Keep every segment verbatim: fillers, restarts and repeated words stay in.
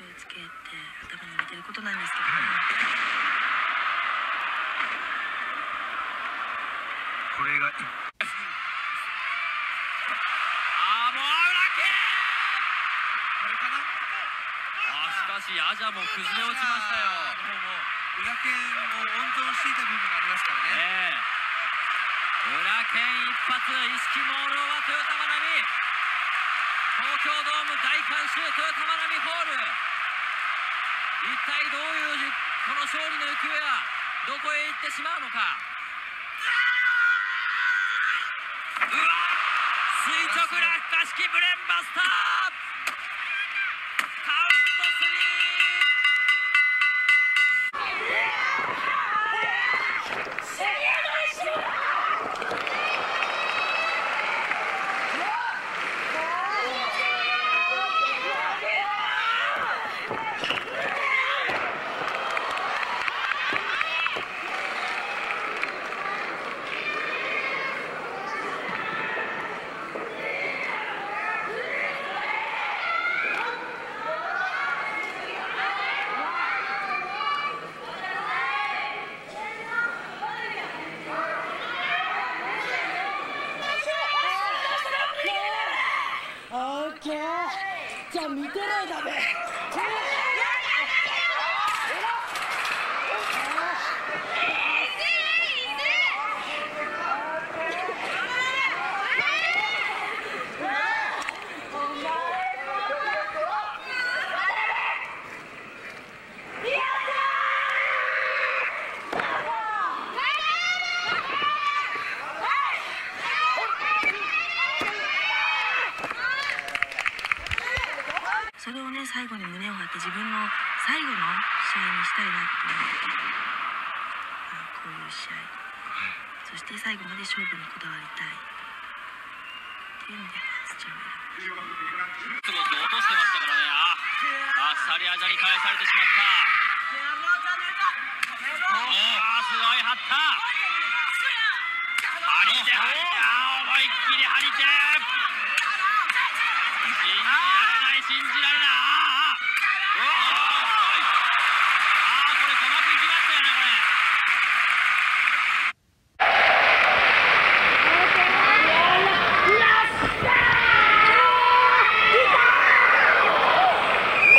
気をつけて頭に入れてることなんですけど、これがいあーもう裏けこれかなあ。しかしアジャも崩れ落ちましたよ。裏剣を温存していた部分がありますからね。裏剣一発、意識朦朧は豊玉並み。東京ドーム大観衆豊玉並みホール、一体どういうこの勝利の行方はどこへ行ってしまうのか。うわ、垂直落下式ブレンバスター、カウントスリー。じゃあ見てないだべ。それをね、最後に胸を張って自分の最後の試合にしたいなと思って、ああこういう試合、そして最後まで勝負にこだわりたいっていうのでスチャンネルクロスを落としてましたからね。あっさりアジャに返されてしまった。おおすごい張った、張り手張り手、思いっきり張り手、信じられない。ああこれ細くいきましたよね。これ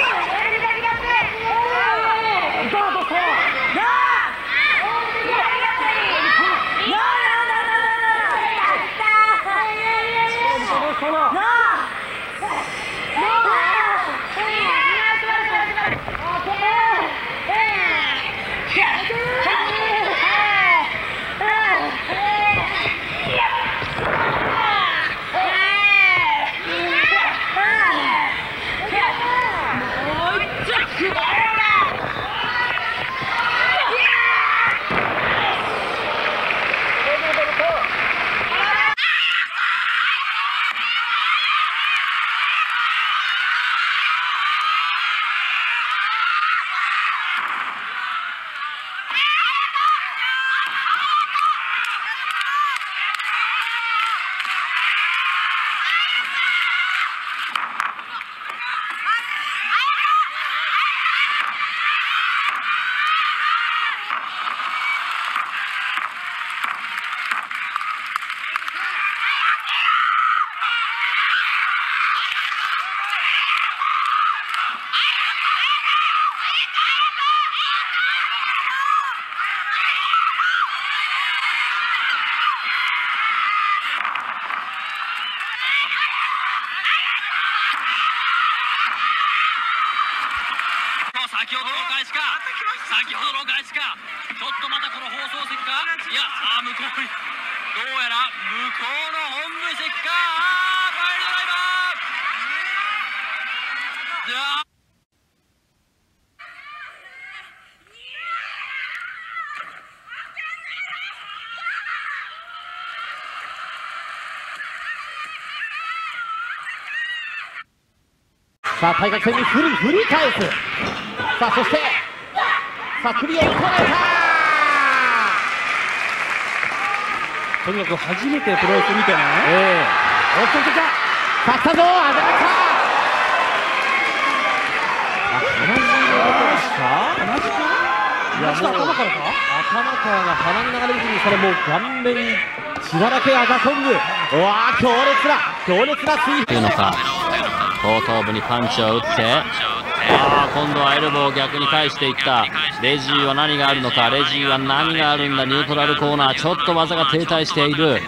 先ほどの返しか、先ほどの返しか、ちょっとまたこの放送席か、いや、あ向こうに、どうやら向こうの本部席か、あー、ファイルドライバー、じゃあ。さあ、対角線に振り、振り返す。さあ、そして、さあ、クリアに来られた。とにかく初めてプロレス見てね。ええー。おっと、来た。さあ、来たぞ、上がった。頭からが鼻の流れ水に、それもう顔面に血だらけアザコング。うわー、強烈な強烈なスイープというのか、後頭部にパンチを打って、あー、今度はエルボーを逆に返していった。レジーは何があるのか、レジーは何があるんだ。ニュートラルコーナー、ちょっと技が停滞している。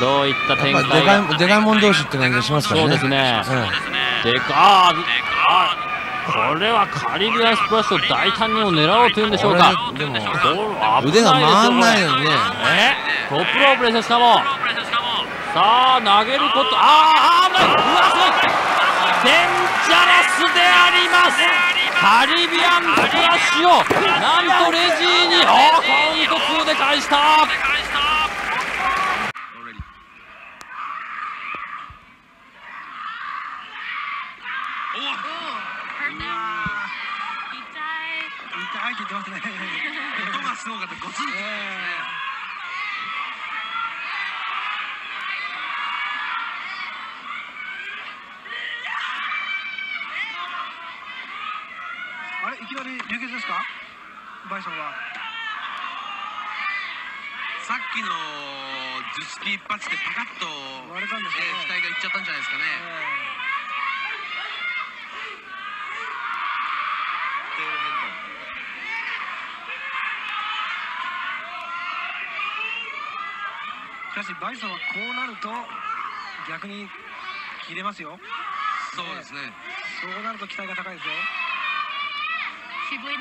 どういった展開が、デカモン同士って感じがしますからね。そうですね、うん、デカあー、これはカリビアンスプラッシュを大胆にも狙おうというんでしょうか。でも腕が回んないよね。え、トップロープです。しかもさあ投げること、ああ、うわ、すごいデンジャラスであります。カリビアンスプラッシュをなんとレジーにあーカウントツーで返した。あれ、いきなり流血ですか、バイソンは。さっきの頭突き一発でパカッと割れたんですね、えー、額がいっちゃったんじゃないですかね。えーしかしバイソンはこうなると逆に切れますよ。そうですね。そうなると期待が高いですよ。あ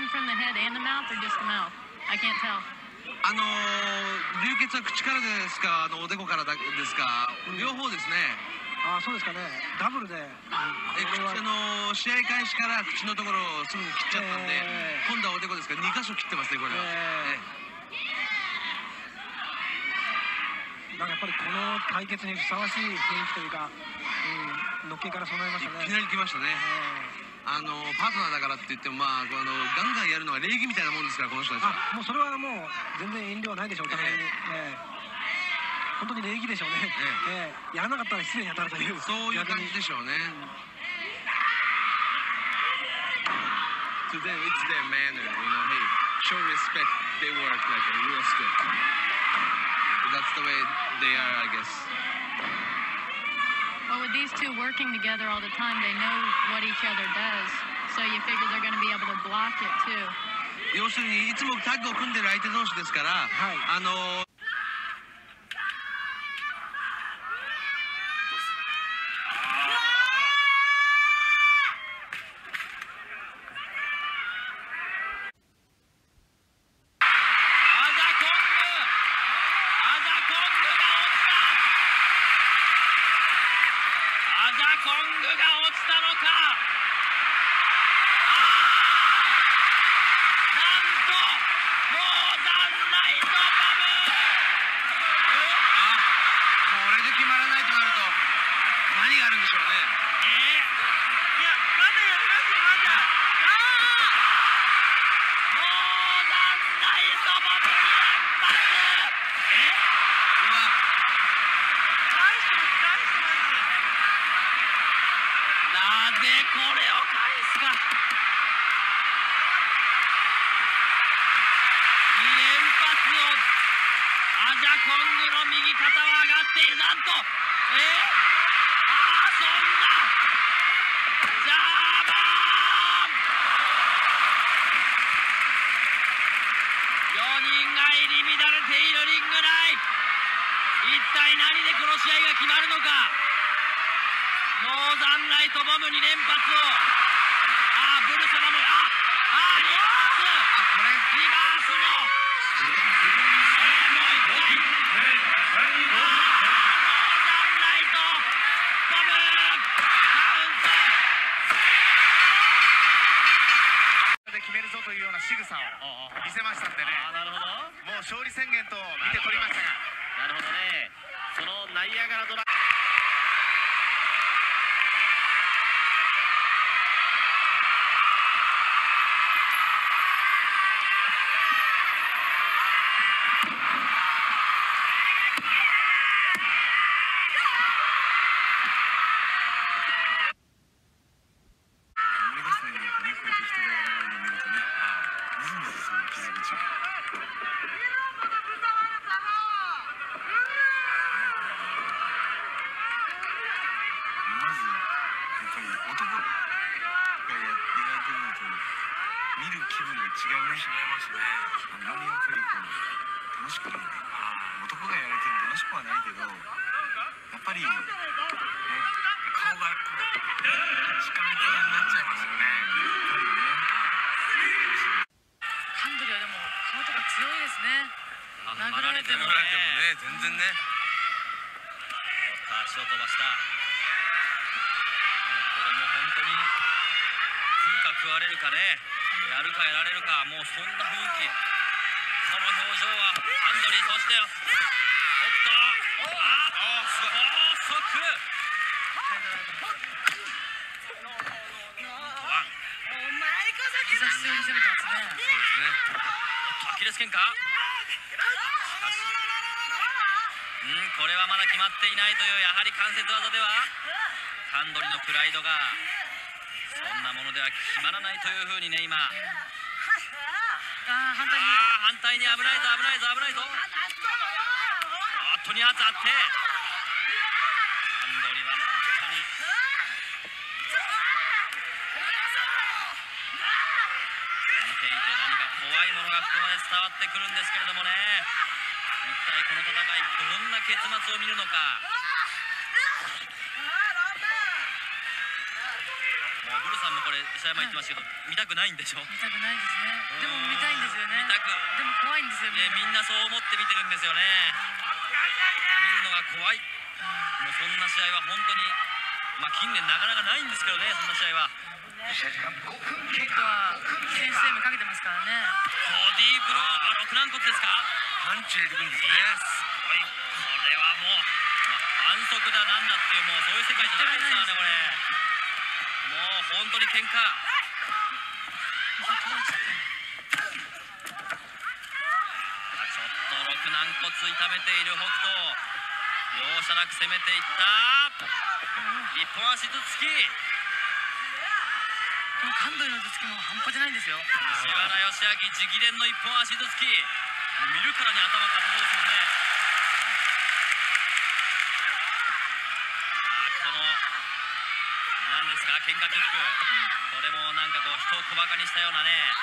のー、流血は口からですか、あのおでこからだですか、両方ですね。ああ、そうですかね。ダブルで。え、あのー、試合開始から口のところをすぐに切っちゃったんで、えー、今度はおでこですからに箇所切ってますね、これは。えーえーだからやっぱりこの対決にふさわしい雰囲気というか、うん、のっけから備えましたね。いきなり来ましたね。あのパートナーだからって言っても、まあ、あのガンガンやるのは礼儀みたいなもんですから、この人たちは。あ、もうそれはもう全然遠慮はないでしょう、お互いに。えーえー、本当に礼儀でしょうね。えーえー、やらなかったら失礼に当たるという、そういう感じでしょうね。Today, it's their manner, you know, hey, show respect, they work like a real school.That's the way they are, I guess. Well, with these two working together all the time, they know what each other does. So you figure they're going to be able to block it too. 要するにいつもタッグを組んでる相手同士ですから、はい、あのー。こ気分が違うね。違いますね。ラーメン食い行くの楽しくないね。男がやれても楽しくはないけど、やっぱりね、顔がこう時間がになっちゃいますよね。やっぱりね。ハンドルはでも元が強いですね。殴られてもね、全然ね。足を飛ばした。食われるかね、やるかやられるか、もうそんな雰囲気。この表情はハンドリー通してよ。おっと、おあ、すごい。高速。ワン。膝必要に攻めてますね。そうですね。アキレス腱か。うん、これはまだ決まっていないという、やはり関節技ではハンドリーのプライドが。そんなものでは決まらないというふうにね、今あ反対に危ないぞ、危ないぞ、危ないぞ。あっとに発あって、ハンドリは本当に見ていて何か怖いものがここまで伝わってくるんですけれどもね、一体この戦いどんな結末を見るのか。ブルさんもこれ試合前言ってましたけど、はい、見たくないんでしょ。見たくないですね。でも見たいんですよね。見たく、でも怖いんですよね。みんなそう思って見てるんですよね。見るのが怖い。もうそんな試合は本当に、まあ近年なかなかないんですけどね、そんな試合は。ネットは先生もかけてますからね。ボディーブロー、あ、六軟骨ですか。パンチ入れてくるんですね。すごい。これはもう、まあ、反則だなんだっていう、もうそういう世界じゃないですからね、これ。本当に喧嘩。ちょっと六軟骨痛めている北斗、容赦なく攻めていった。一本足ずつ突き、このハンドルの頭突きも半端じゃないんですよ。藤原義明直伝の一本足ずつ突き、見るからに頭固そうですもんね。喧嘩キック、これもなんかこう人を小バカにしたようなね。あ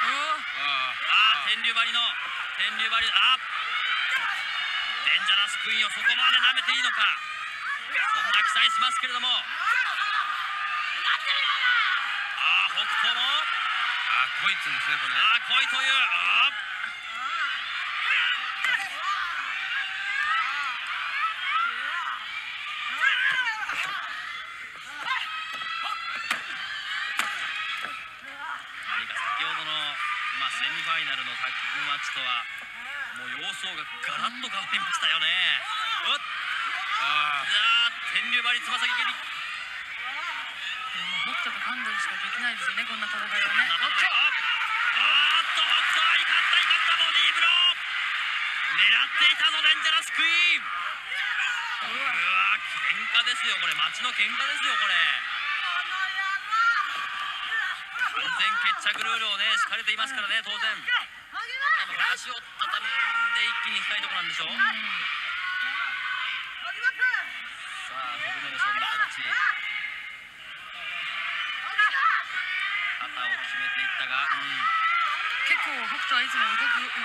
あ、天竜張りの天竜張り、あ、デンジャラスクイーンをそこまで舐めていいのか、そんな期待しますけれども。ああ、北斗もああ、こいつですね、これ。ああ、こいという、ああ、とはもう様相がガラッと変わりましたよね。うっ、ああ、天竜張りつま先蹴り。もう北斗とハンドルしかできないですよね、こんな戦いはね。おっと、あっと、北斗は怒った怒ったボディーブロー。狙っていたぞ、デンジャラスクイーン。うわ、喧嘩ですよ、これ、街の喧嘩ですよ、これ。完全決着ルールをね、敷かれていますからね、当然。足を畳んで一気にいきたいところなんでしょう。さあ、フルネルソンの形、肩を決めていったが、うん、結構北斗はいつも動く、動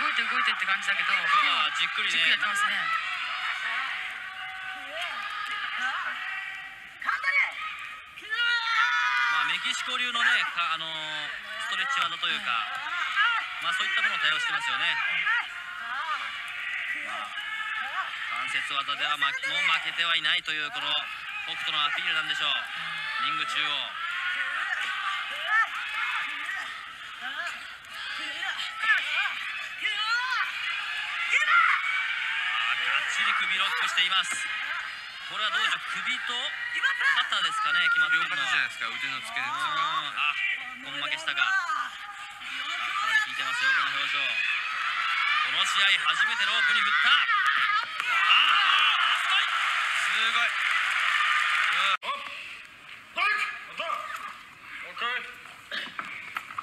いて動いてって感じだけど、今日はじっくりね、じっくりやってますね。まあメキシコ流のね、あのー、ストレッチ技というか、はい、まあそういったものを対応してますよね。関節技ではもう負けてはいないというこの北斗のアピールなんでしょう。リング中央、がっちり首ロックしています。これはどうでしょう、首と肩ですかね、決まっているのは。両肩じゃないですか、腕の付け根とか。あ、本負けしたか。この表情、この試合初めてロープに振った。ああ、すごい、すごい。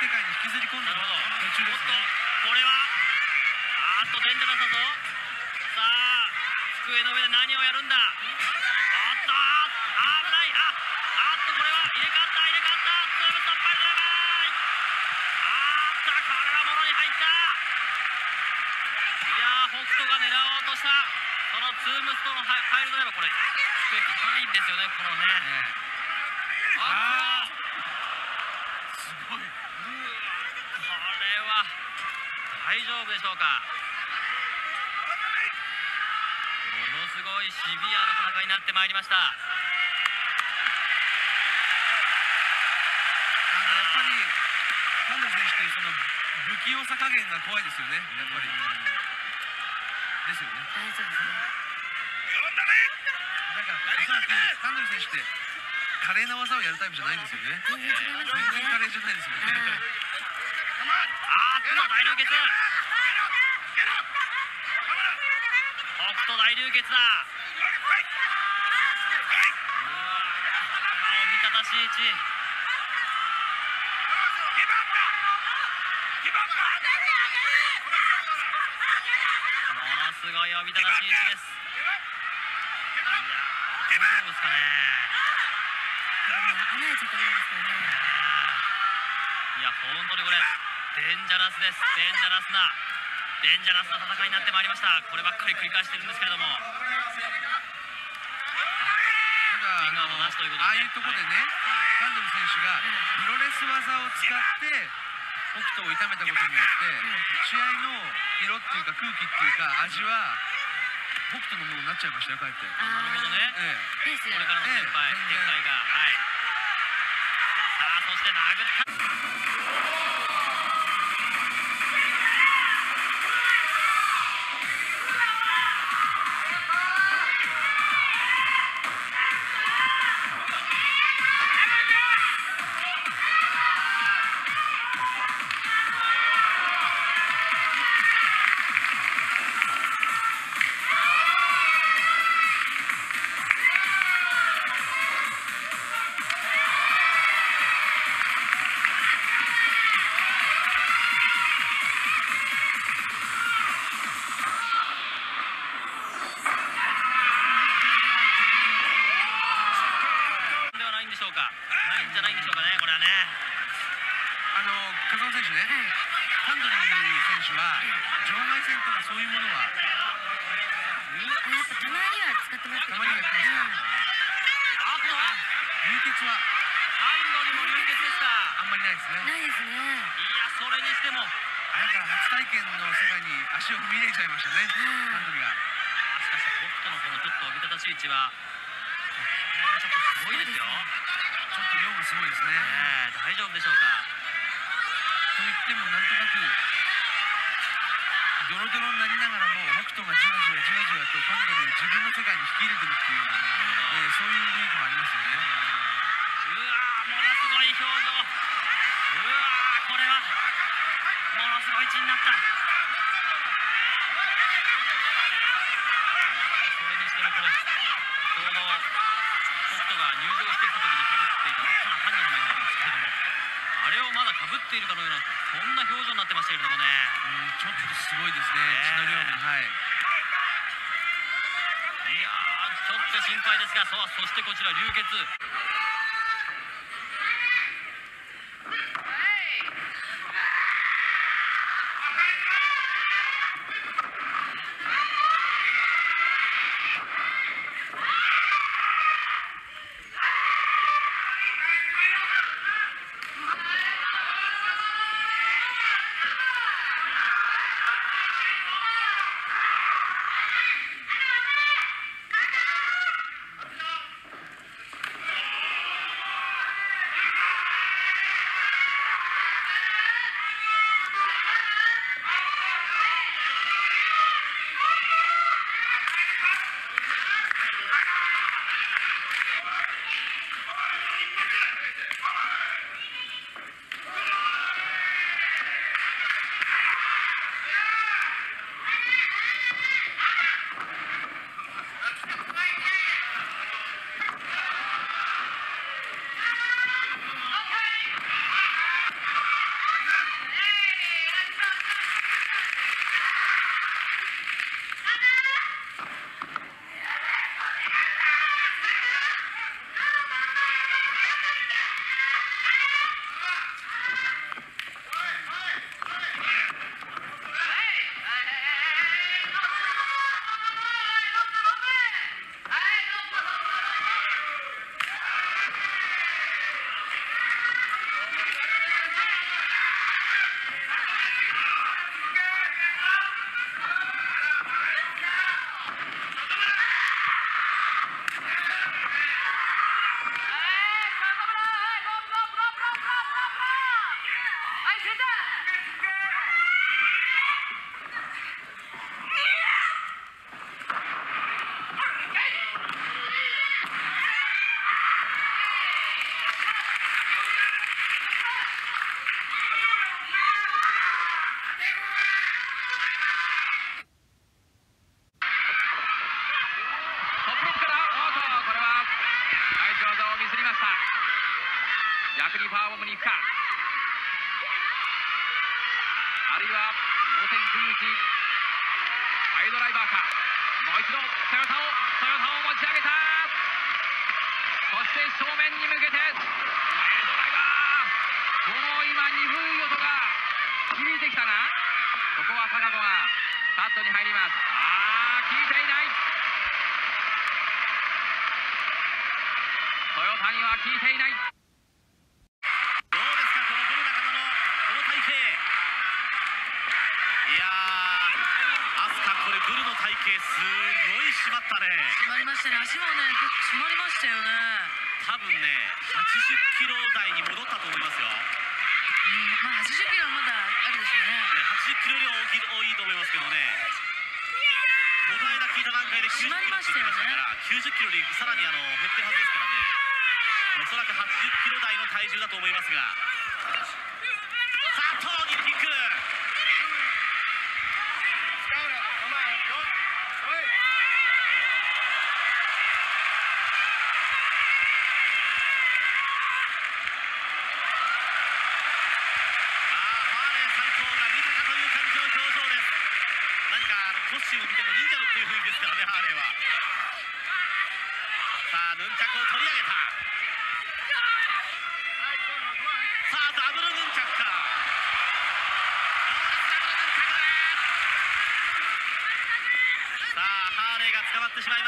世界に引きずり込んだ途中ですね。おっと、これはあーっとデンジャラスだぞ。さあ机の上で何をやるんだ。おっと、あー危ない。ああっと、これは入れ替わった入れ替わったツームさっぱりだ。あーっと、これはもろに入った。いやー、北斗が狙おうとしたそのツームスとのファイルドライバー、これ机高いんですよね、このね、あーすごい。これは大丈夫でしょうか。ものすごいシビアな戦いになってまいりました。あのやっぱりカンヌ選手というその不器用さ加減が怖いですよね、やっぱり。ですよね。だからカンヌ選手って華麗な技をやるタイプじゃないんですよね。全然華麗じゃないですよね。あーっと、大流血。北斗大流血だ。おびただしい位置。ものすごいおびただしい位置です。いやー、大丈夫ですかね。いや、本当にこれデンジャラスです。デンジャラスなデンジャラスな戦いになってまいりました。こればっかり繰り返してるんですけれども、ただああいうところでね、カンドル選手がプロレス技を使って北斗を痛めたことによって試合の色っていうか空気っていうか味は北斗のものになっちゃいましたよ、かえって。なるほどね。これからの先輩、展開が、はい。さあ、そして殴った。に行くか、あるいは同点くん打ちハイドライバーか。もう一度トヨタをトヨタを持ち上げた。そして正面に向けて前ドライバー、この今鈍い音が響いてきたが、ここは高子がカットに入ります。ああ、聞いていない。トヨタには聞いていない。どうですか、このボル仲間のこの体型。いやー、アスカ、これブルの体型すごい締まったね。締まりましたね。足もね、結構締まりましたよね。多分ね、はちじゅっキロ台に戻ったと思いますよ。うん、まあはちじゅっキロはまだあるでしょうね。はちじゅっキロより多いと思いますけどね。この間聞いた段階できゅうじゅっキロって言ってましたから、きゅうじゅっキロよりさらにあの減ってるはずですからね。おそらくはちじゅっキロ台の体重だと思いますが、佐藤にキック。コスチューム見ても忍者のっていう雰囲気ですからね、ハーレーは。さあ、ヌンチャクを取り上げた。さあ、ダブルヌンチャクか。さあ、ハーレーが捕まってしまいま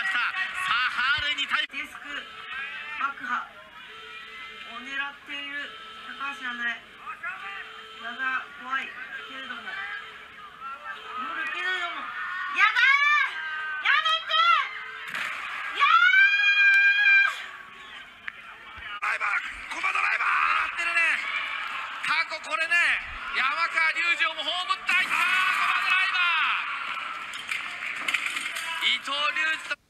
した。さあ、ハーレーに対デスク爆破を狙っている高橋アンドレ。技が怖いけれども、守るけれども。やばい、やめて、やー、ドライバー、コマドライバーってるね。過去これね、山川龍二も葬った。あー、コマドライバー、伊藤龍二と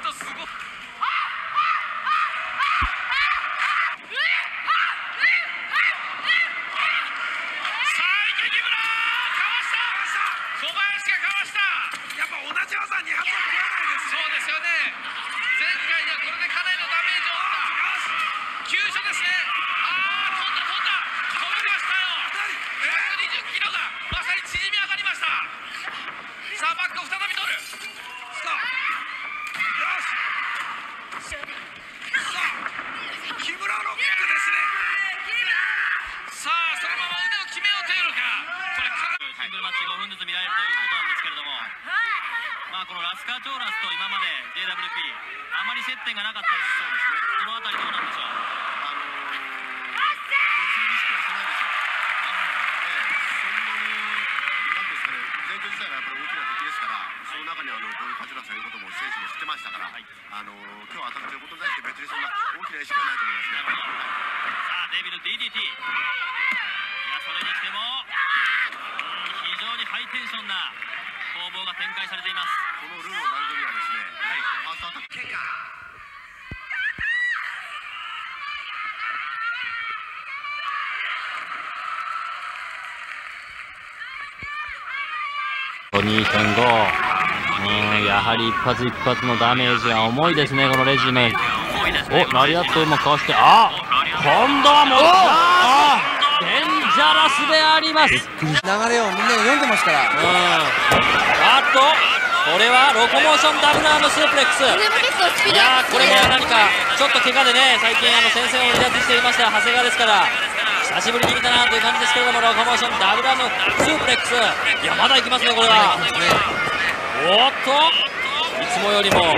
にてんご、やはり一発一発のダメージは重いですね、このレジメン。お、ラリアットうまくかわして、あ、今度はもうデンジャラスであります。流れをみんな読んでますから。あっと、これはロコモーションダブルアームスープレックス。いやー、これも何かちょっと怪我でね、最近あの戦線を離脱していました長谷川ですから、久しぶりに見たなという感じですけれども、ロコモーションダブルアームスープレックス、いや、まだいきますね、これは。おっと、いつもよりも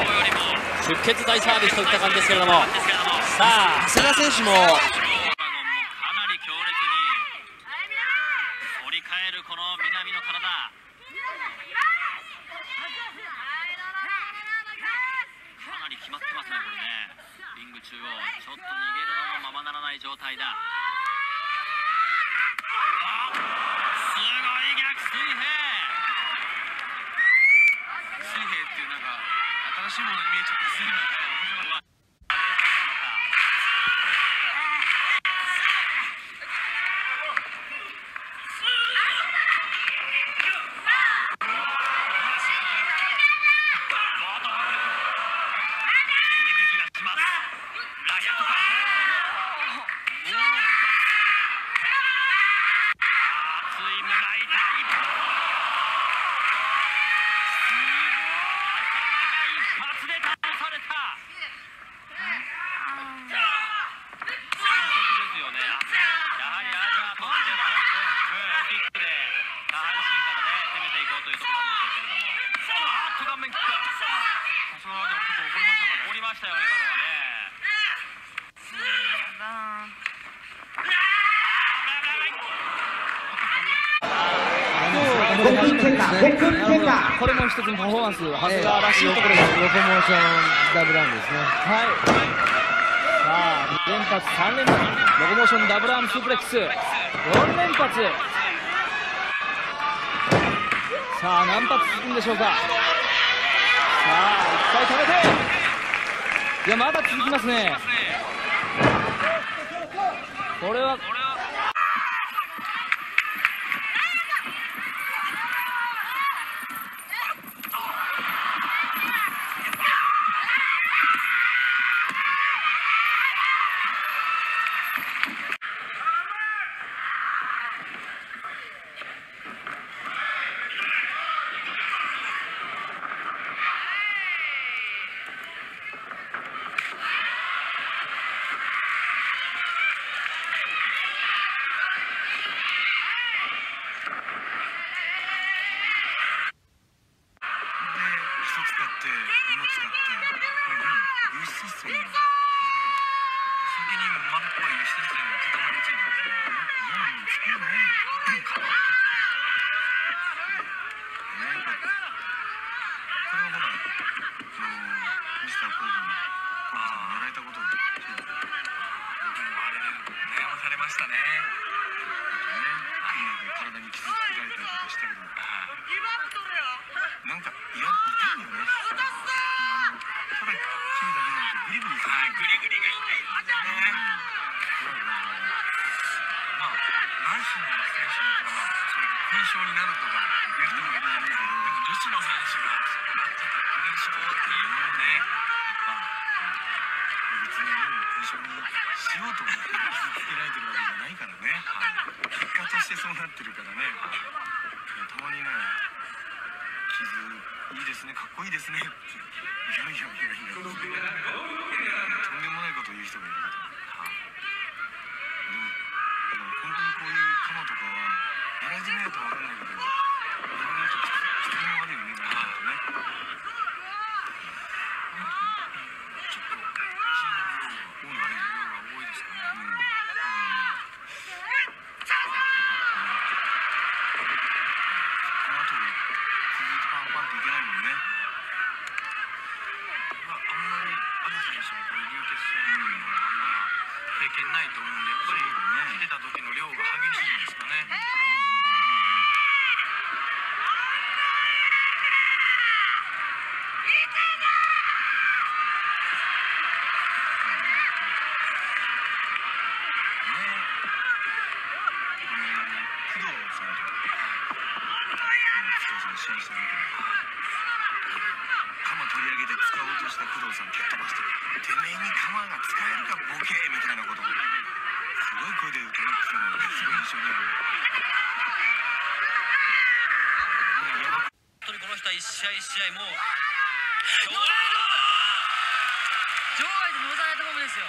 出血大サービスといった感じですけれども、さあ長谷川選手もこれも一つのパフォーマンス、長谷川らしいところです。ロコモーションダブルアームですね。はい。さあ、連発三連発、ロコモーションダブルアームスープレックス、四連発。さあ、何発続くんでしょうか。さあ、いっぱい食べて。いや、まだ続きますね。これは。場外でノーサイドボムですよ。